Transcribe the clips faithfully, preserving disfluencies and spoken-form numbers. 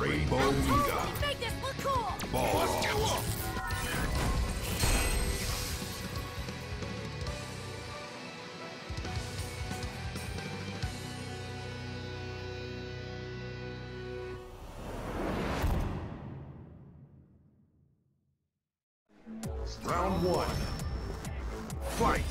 Rainbow Mika. Let's make this look cool. Balrog. Round one. Fight.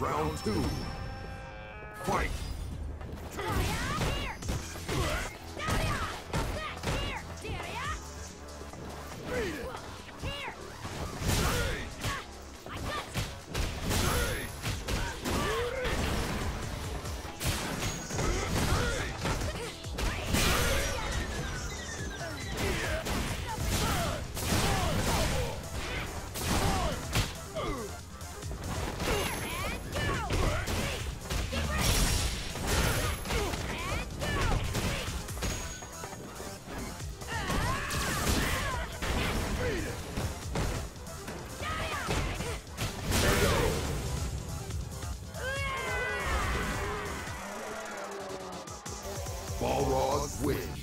Round two. Fight! Balrog wins.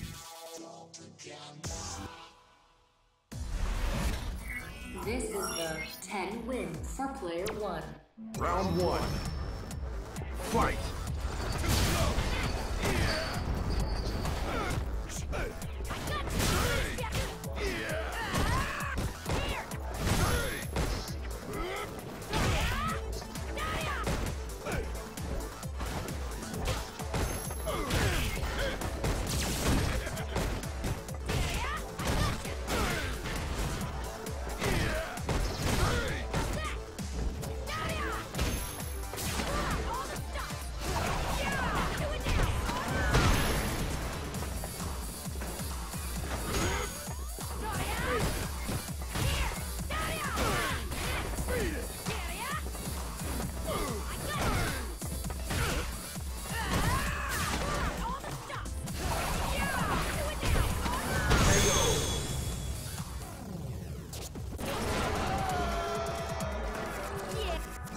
This is the ten win for player one. Round one. Fight.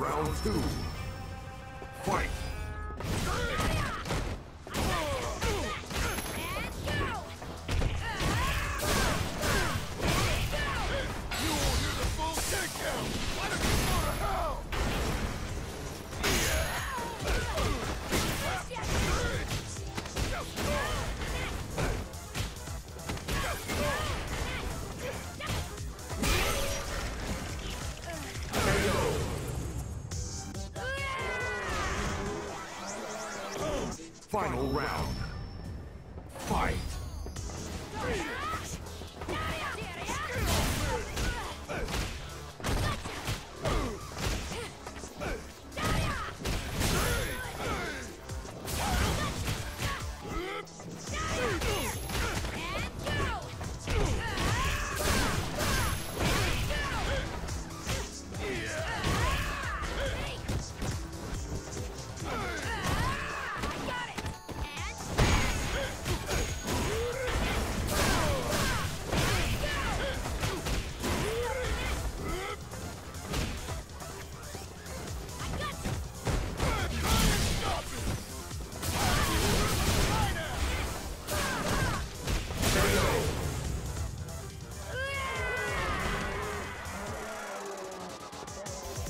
Round two. Fight! Final round. Fight!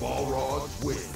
Balrog wins.